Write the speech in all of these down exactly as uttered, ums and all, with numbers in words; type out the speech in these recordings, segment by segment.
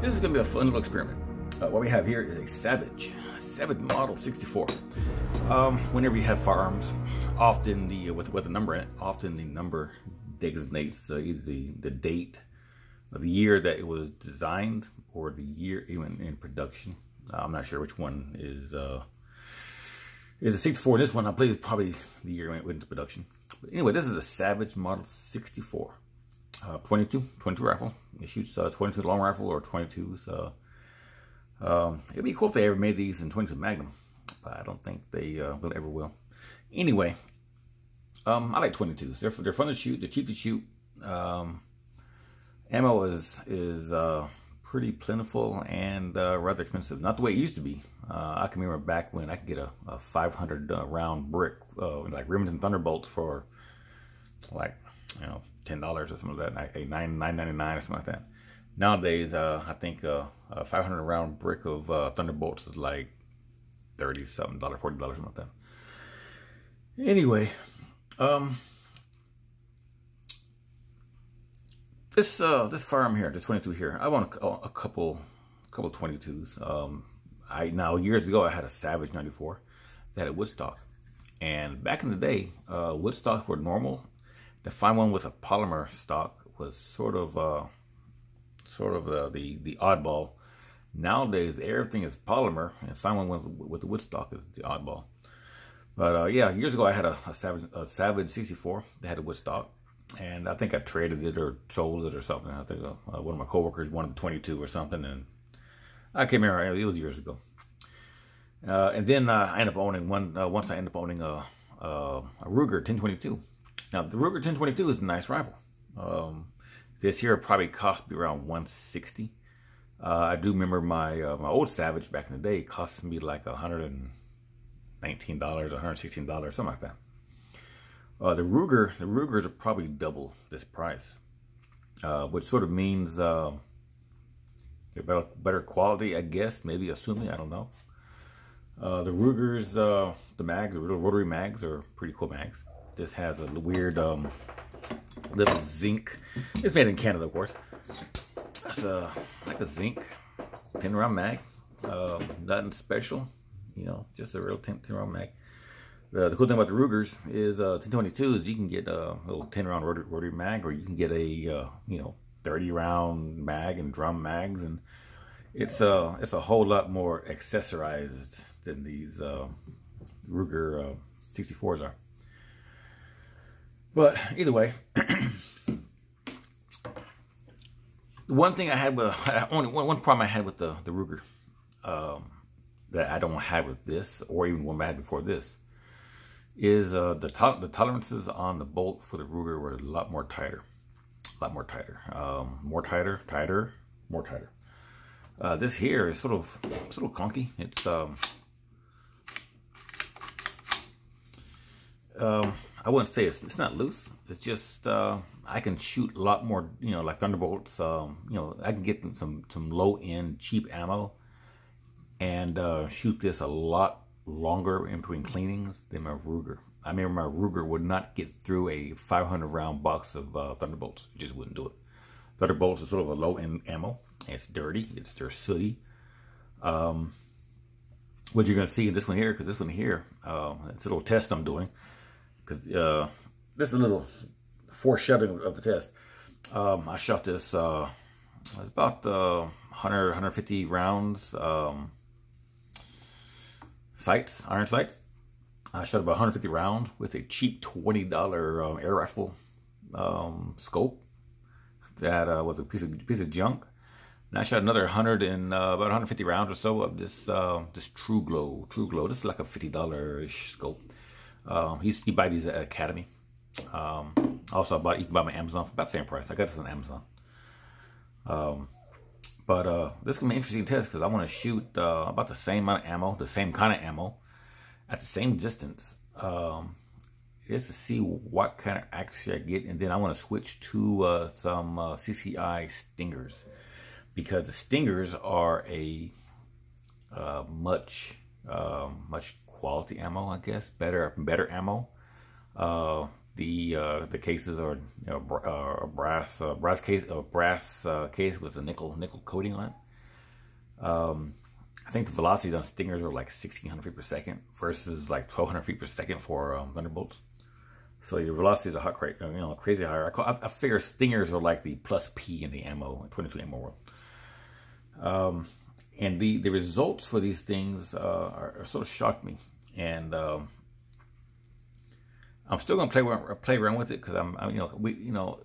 This is gonna be a fun little experiment. Uh, what we have here is a Savage, Savage Model sixty-four. Um, whenever you have firearms, often the, with, with a number in it, often the number designates the, the, the date of the year that it was designed or the year even in production. Uh, I'm not sure which one is, uh, is a sixty-four. This one I believe is probably the year it went into production. But anyway, this is a Savage Model sixty-four. Uh, twenty-two, twenty-two rifle. It shoots uh, twenty-two long rifle or twenty-twos. Uh, um, it'd be cool if they ever made these in twenty-two Magnum, but I don't think they uh, will ever will. Anyway, um, I like twenty-twos. They're they're fun to shoot. They're cheap to shoot. Um, ammo is is uh, pretty plentiful and uh, rather expensive. Not the way it used to be. Uh, I can remember back when I could get a, a five hundred uh, round brick, uh, like Remington Thunderbolts, for like, you know, ten dollars or something like that, like nine nine ninety nine or something like that. Nowadays, uh, I think uh, a five hundred round brick of uh, Thunderbolts is like thirty something dollar, forty dollars, something like that. Anyway, um, this uh, this firearm here, the twenty two here, I want a, a couple, a couple twenty twos. Um, I now years ago I had a Savage ninety four that had Woodstock, and back in the day, uh, Woodstocks were normal. To find one with a polymer stock was sort of, uh, sort of uh, the the oddball. Nowadays, everything is polymer, and find one with with the wood stock is the oddball. But uh, yeah, years ago I had a, a Savage a Savage sixty-four that had a wood stock, and I think I traded it or sold it or something. I think uh, one of my coworkers wanted the twenty-two or something, and I can't remember. It was years ago. Uh, and then uh, I ended up owning one. Uh, once I ended up owning a a, a Ruger ten twenty-two. Now, the Ruger ten twenty-two is a nice rifle. Um, this here probably cost me around one sixty. Uh, I do remember my uh, my old Savage back in the day cost me like one hundred nineteen dollars, one hundred sixteen dollars, something like that. Uh, the Ruger, the Rugers are probably double this price, uh, which sort of means uh, they're better, better quality, I guess. Maybe assuming, I don't know. Uh, the Rugers, uh, the mags, the rotary mags are pretty cool mags. This has a weird um, little zinc. It's made in Canada, of course. That's a, like a zinc ten round mag. Uh, nothing special, you know, just a real ten round mag. Uh, the cool thing about the Rugers is uh, ten twenty-two is you can get a little ten round rotary, rotary mag, or you can get a uh, you know, thirty round mag and drum mags, and it's uh it's a whole lot more accessorized than these uh, Ruger uh, sixty-fours are. But either way, the one thing I had with uh, only one, one problem I had with the the Ruger um, that I don't have with this, or even one I had before this, is uh, the to the tolerances on the bolt for the Ruger were a lot more tighter, a lot more tighter, um, more tighter, tighter, more tighter. Uh, this here is sort of sort of clunky. It's um, um, I wouldn't say it's, it's not loose. It's just uh, I can shoot a lot more, you know, like Thunderbolts. Um, you know, I can get some some low end cheap ammo and uh, shoot this a lot longer in between cleanings than my Ruger. I remember my Ruger would not get through a five hundred round box of uh, Thunderbolts. It just wouldn't do it. Thunderbolts is sort of a low end ammo. It's dirty. It's they're sooty. Um, what you're gonna see in this one here, because this one here, uh, it's a little test I'm doing. Uh, this is a little foreshadowing of the test. Um, I shot this uh, it's about uh, one hundred, one hundred fifty rounds um, sights, iron sights. I shot about one hundred fifty rounds with a cheap twenty dollar um, air rifle um, scope that uh, was a piece of piece of junk. And I shot another one hundred and uh, about one hundred fifty rounds or so of this uh, this TRUGLO. TRUGLO. This is like a fifty dollar-ish scope. Uh, he used to buy these at Academy. Um, also, I bought, you can buy them on Amazon for about the same price. I got this on Amazon. Um, but uh, this is going to be an interesting test because I want to shoot uh, about the same amount of ammo, the same kind of ammo, at the same distance. Um, just to see what kind of accuracy I get. And then I want to switch to uh, some uh, C C I stingers. Because the stingers are a uh, much, uh, much quality ammo, I guess, better better ammo. Uh, the uh, the cases are, you know, br uh, brass uh, brass case a uh, brass uh, case with a nickel nickel coating on it. Um, I think the velocities on stingers are like sixteen hundred feet per second versus like twelve hundred feet per second for um, Thunderbolts. So your velocities are hot, cra you know, crazy higher. I, call, I, I figure stingers are like the plus P in the ammo, twenty-two ammo world. Um, and the, the results for these things uh, are, are sort of shocked me. And um, I'm still gonna play around, play around with it because I'm, I'm, you know, we, you know,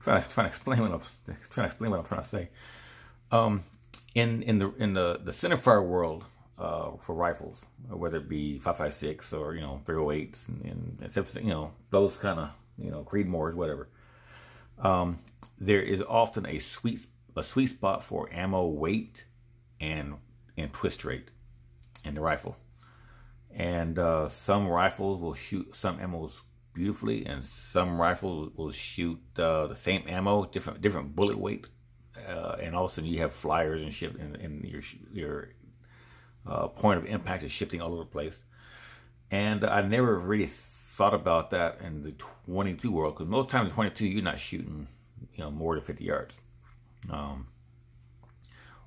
trying to trying to explain what I'm trying to explain what I'm trying to say. Um, in in the in the the centerfire world. Uh, for rifles, whether it be five five six or, you know, three oh eights and, and you know, those kind of, you know, Creedmoors, whatever. Um, there is often a sweet a sweet spot for ammo weight and and twist rate in the rifle. And uh, some rifles will shoot some ammos beautifully, and some rifles will shoot uh, the same ammo, different different bullet weight, uh, and all of a sudden you have flyers and shit, and, and your your Uh, point of impact is shifting all over the place. And I never really thought about that in the twenty-two world, because most times in twenty-two you're not shooting, you know, more than fifty yards. Um,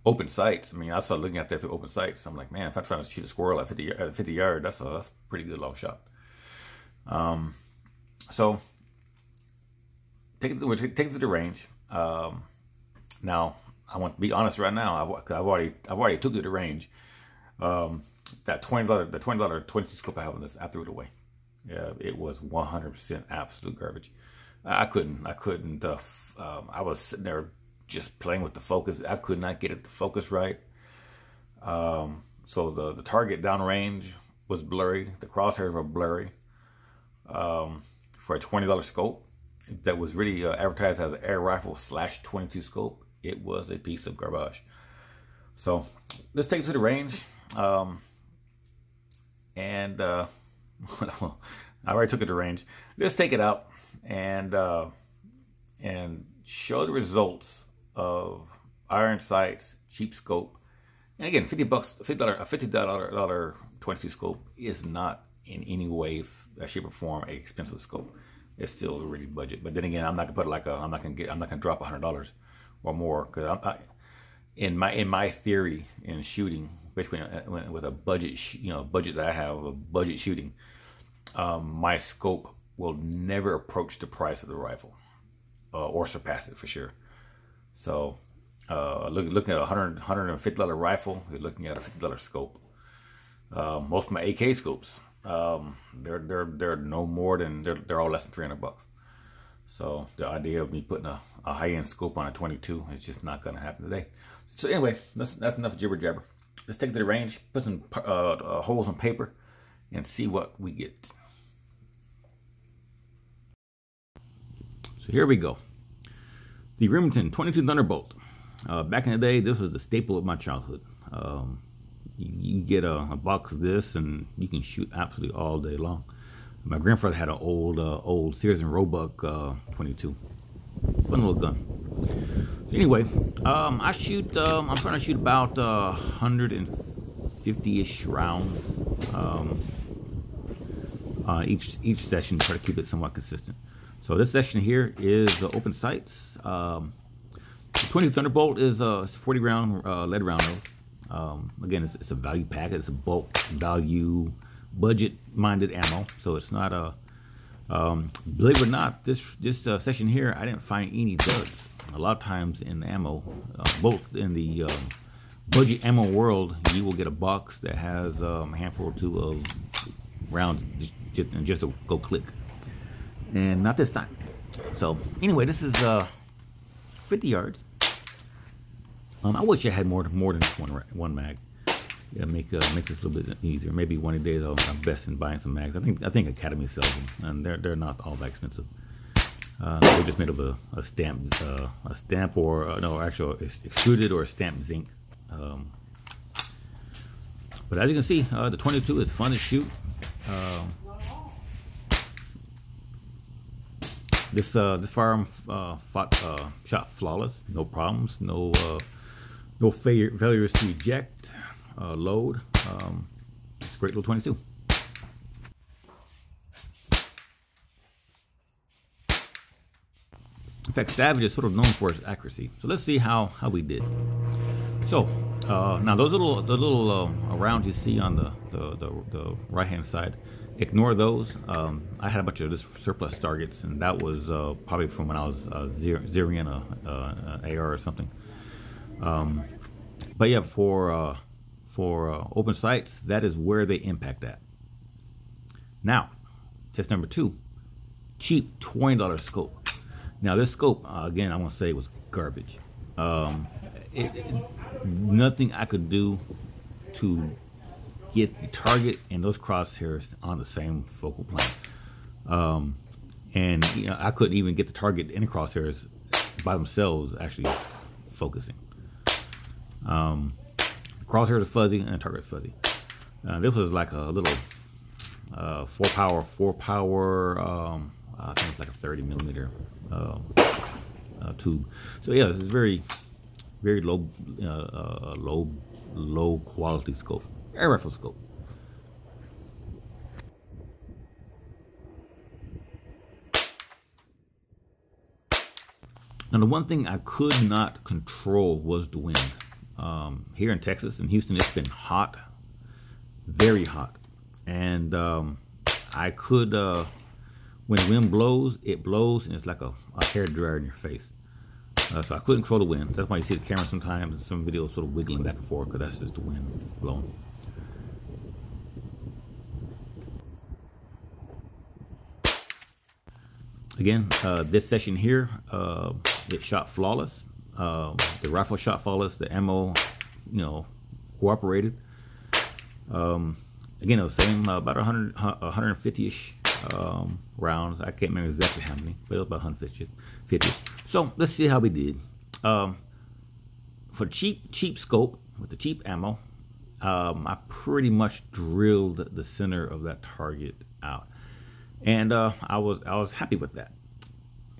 open sights. I mean, I started looking at that through open sights. I'm like, man, if I try to shoot a squirrel at fifty at fifty yards, that's a that's a pretty good long shot. Um, so take it to, take it to the range. Um, now I want to be honest right now. I've, I've already I've already took it to the range. Um, that twenty dollar, the twenty dollar twenty-two scope I have on this, I threw it away. Yeah, it was one hundred percent absolute garbage. I couldn't, I couldn't, uh, f um, I was sitting there just playing with the focus. I could not get it to focus right. Um, so the, the target downrange was blurry. The crosshairs were blurry. Um, for a twenty dollar scope that was really uh, advertised as an air rifle slash twenty-two scope, it was a piece of garbage. So let's take it to the range. Um, and, uh, I already took it to range. Let's take it out and, uh, and show the results of iron sights, cheap scope. And again, fifty bucks, fifty dollar, a fifty dollar twenty-two scope is not in any way, shape or form, an expensive scope. It's still really budget. But then again, I'm not gonna put like a, I'm not gonna get, I'm not gonna drop a hundred dollars or more. Cause I'm, I, in my, in my theory in shooting, especially with a budget, you know, budget that I have, a budget shooting, um, my scope will never approach the price of the rifle, uh, or surpass it for sure. So, uh, look, looking at a hundred, hundred and fifty dollar rifle, you're looking at a fifty dollar scope. Uh, most of my A K scopes, um, they're they're they're no more than they're they're all less than three hundred bucks. So the idea of me putting a, a high end scope on a twenty-two is just not going to happen today. So anyway, that's that's enough jibber jabber. Let's take it to the range, put some uh, uh, holes on paper, and see what we get. So here we go. The Remington twenty-two Thunderbolt. Uh, back in the day, this was the staple of my childhood. Um, you, you get a, a box of this, and you can shoot absolutely all day long. My grandfather had an old, uh, old Sears and Roebuck uh, twenty-two. Fun little gun. So anyway, um, I shoot, um, I'm trying to shoot about uh, one hundred fifty-ish rounds um, uh, each each session to try to keep it somewhat consistent. So this session here is the open sights. Um, the twenty Thunderbolt is a forty round uh, lead round. Um, again, it's, it's a value pack. It's a bulk value, budget minded ammo. So it's not a Um, believe it or not, this this uh, session here, I didn't find any duds. A lot of times in the ammo, uh, both in the um, budget ammo world, you will get a box that has um, a handful or two of rounds just, just, and just to go click. And not this time. So anyway, this is uh, fifty yards. Um, I wish I had more more than one one mag. Yeah, make uh, make this a little bit easier. Maybe one of the days I'll invest in buying some mags. I think I think Academy sells them, and they're they're not all that expensive. Uh, they're just made of a, a stamp, uh, a stamp or uh, no, actual extruded or stamped zinc. Um, but as you can see, uh, the twenty-two is fun to shoot. Um, this uh, this firearm uh, fought, uh, shot flawless, no problems, no uh, no failure, failures to eject. Uh, load. Um, it's a great little twenty-two. In fact, Savage is sort of known for its accuracy. So let's see how, how we did. So uh, now those little the little uh, rounds you see on the the, the, the right hand side, ignore those. Um, I had a bunch of just surplus targets, and that was uh, probably from when I was uh, zeroing in a, uh, an A R or something. Um, but yeah, for uh, for uh, open sights, that is where they impact at. Now, test number two, cheap twenty dollar scope. Now this scope, uh, again, I want to say it was garbage. Um, it, it, nothing I could do to get the target and those crosshairs on the same focal plane. Um, and you know, I couldn't even get the target and the crosshairs by themselves actually focusing. Um, crosshairs are fuzzy and the target's fuzzy. Uh, this was like a little uh, four power, four power, um, I think it's like a thirty millimeter uh, uh, tube. So yeah, this is very, very low, uh, uh, low, low quality scope. Air rifle scope. Now the one thing I could not control was the wind. Um, here in Texas, in Houston, it's been hot, very hot, and um, I could, uh, when wind blows, it blows and it's like a, a hair dryer in your face. Uh, so I couldn't control the wind. That's why you see the camera sometimes and some videos sort of wiggling back and forth, because that's just the wind blowing. Again, uh, this session here, uh, it shot flawless. Uh, the rifle shot flawless. The ammo, you know, cooperated. Um, again, it was the same, uh, about one hundred, one fifty-ish um, rounds. I can't remember exactly how many, but it was about one hundred fifty. So let's see how we did. Um, for cheap, cheap scope with the cheap ammo, um, I pretty much drilled the center of that target out. And uh, I was I was happy with that.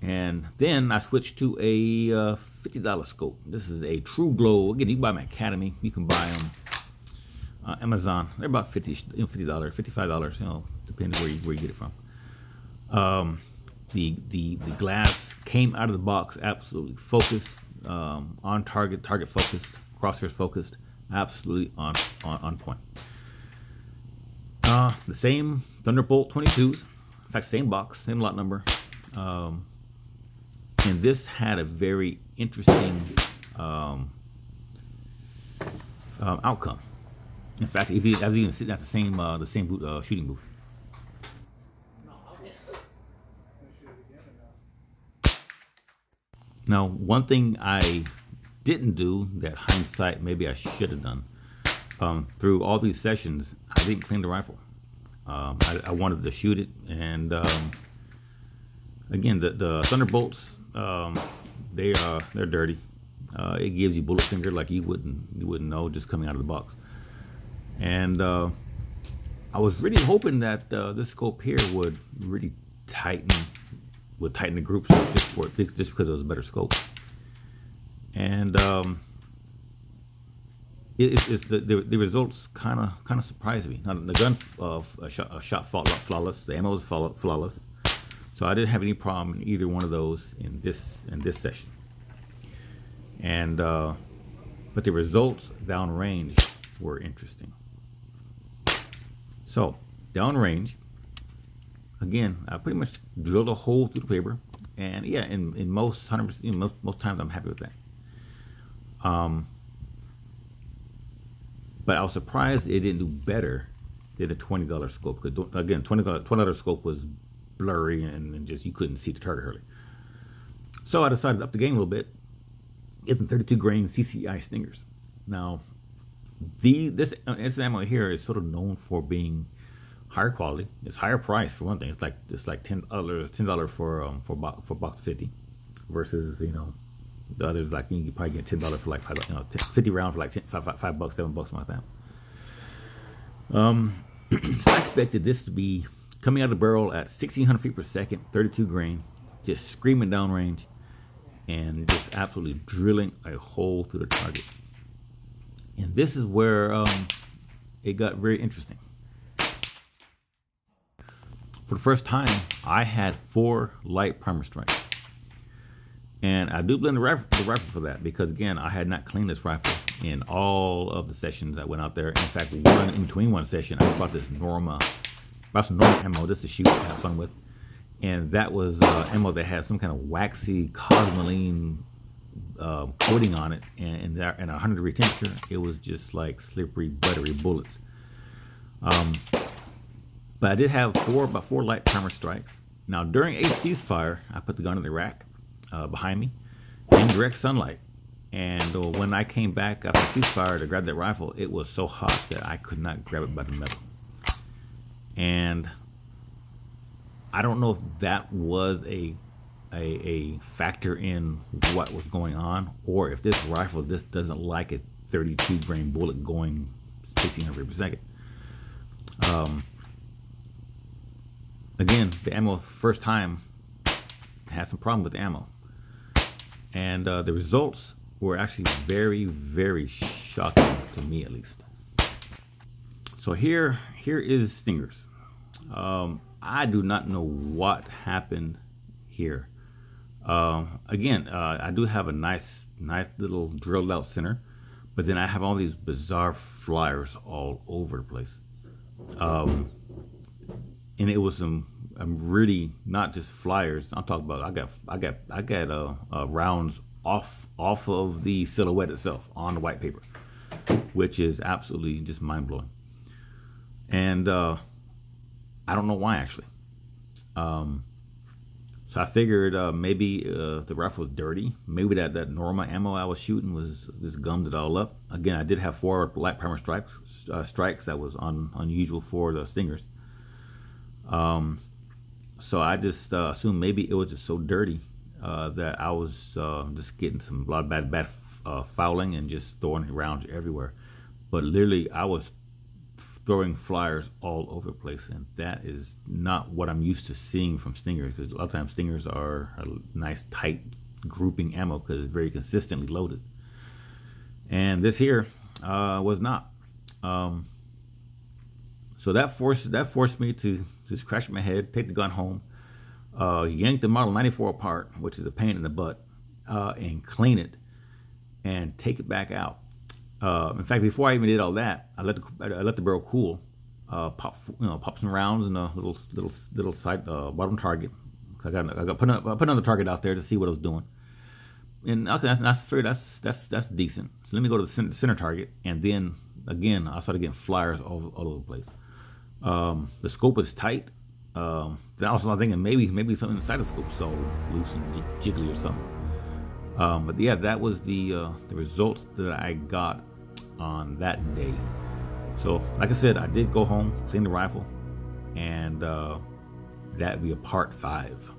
And then I switched to a uh, fifty dollar scope. This is a TRUGLO. Again, you can buy them at Academy. You can buy them uh, Amazon. They're about fifty dollars, fifty-five dollars, you know, depending where you where you get it from. Um, the the the glass came out of the box absolutely focused, um, on target, target focused, crosshairs focused, absolutely on on, on point. Uh, the same Thunderbolt twenty-twos. In fact, same box, same lot number, um, and this had a very interesting um, um, outcome. In fact, if you, I was even sitting at the same uh, the same boot, uh, shooting booth. Now, one thing I didn't do that hindsight maybe I should have done, um, through all these sessions, I didn't clean the rifle. Um, I, I wanted to shoot it, and um, again, the, the Thunderbolts, um, they are they're dirty. Uh, it gives you bullet finger like you wouldn't you wouldn't know just coming out of the box. And uh, I was really hoping that uh, this scope here would really tighten would tighten the groups just for just because it was a better scope. And um, It, it, it's the, the, the results kind of kind of surprised me. Now, the gun uh, shot, uh, shot flawless, the ammo was flawless, so I didn't have any problem in either one of those in this in this session. And uh, but the results downrange were interesting. So downrange, again, I pretty much drilled a hole through the paper, and yeah, in in most one hundred percent, you know, most most times I'm happy with that. Um. But I was surprised it didn't do better than a twenty dollar scope. Because again, twenty dollar scope was blurry and, and just you couldn't see the target early. So I decided to up the game a little bit, get some thirty-two grain C C I stingers. Now, the this, this ammo here is sort of known for being higher quality. It's higher price for one thing. It's like it's like ten dollars, ten dollars for um, for box for box fifty, versus, you know, the others, like, you can probably get ten dollars for like five, you know, fifty rounds for like ten, five, five, five bucks, seven bucks, something like that. Um, so I expected this to be coming out of the barrel at sixteen hundred feet per second, thirty-two grain, just screaming downrange, and just absolutely drilling a hole through the target. And this is where um, it got very interesting. For the first time, I had four light primer strikes. And I do blame the rifle, the rifle for that, because again, I had not cleaned this rifle in all of the sessions I went out there. In fact, one in between one session, I bought this Norma, bought some Norma ammo just to shoot and have fun with. And that was uh, ammo that had some kind of waxy cosmoline uh, coating on it. And, and, that, and one hundred degree temperature, it was just like slippery, buttery bullets. Um, but I did have four by four light primer strikes. Now, during a ceasefire, I put the gun in the rack uh, behind me in direct sunlight. And uh, when I came back after ceasefire to grab that rifle, it was so hot that I could not grab it by the metal. And I don't know if that was a, a, a factor in what was going on, or if this rifle just doesn't like a thirty-two grain bullet going sixteen hundred per second. Um, again, the ammo first time had some problem with the ammo, and uh, the results were actually very, very shocking to me, at least. So here, here is Stingers. Um, I do not know what happened here. Um, again, uh, I do have a nice, nice little drilled out center, but then I have all these bizarre flyers all over the place. Um, and it was some, I'm really not just flyers. I'm talking about, I got, I got, I got uh, uh, rounds off, off of the silhouette itself on the white paper, which is absolutely just mind blowing. And uh, I don't know why, actually. Um, so I figured uh, maybe uh, the rifle was dirty. Maybe that, that Norma ammo I was shooting was just gummed it all up. Again, I did have four light primer strikes. Uh, strikes that was un, unusual for the Stingers. Um, so I just uh, assumed maybe it was just so dirty uh, that I was uh, just getting some blood, bad, bad uh, fouling and just throwing rounds everywhere. But literally, I was throwing flyers all over the place, and that is not what I'm used to seeing from Stingers, because a lot of times Stingers are a nice tight grouping ammo because it's very consistently loaded, and this here uh, was not. Um, so that forced that forced me to just crash my head, take the gun home, uh, yank the Model ninety-four apart, which is a pain in the butt, uh, and clean it and take it back out. Uh, in fact, before I even did all that, I let the, I let the barrel cool, uh, pop you know pop some rounds in a little little little side uh, bottom target. I got I got put another, I put another target out there to see what it was doing, and okay, that's that's fair, that's that's that's decent. So let me go to the center, center target, and then again I started getting flyers all, all over the place. Um, the scope is tight. Um, then also I was thinking maybe maybe something inside the scope's all loose and jiggly or something. Um, but yeah, that was the uh, the results that I got on that day. So like I said, I did go home, clean the rifle, and uh, that'd be a part five.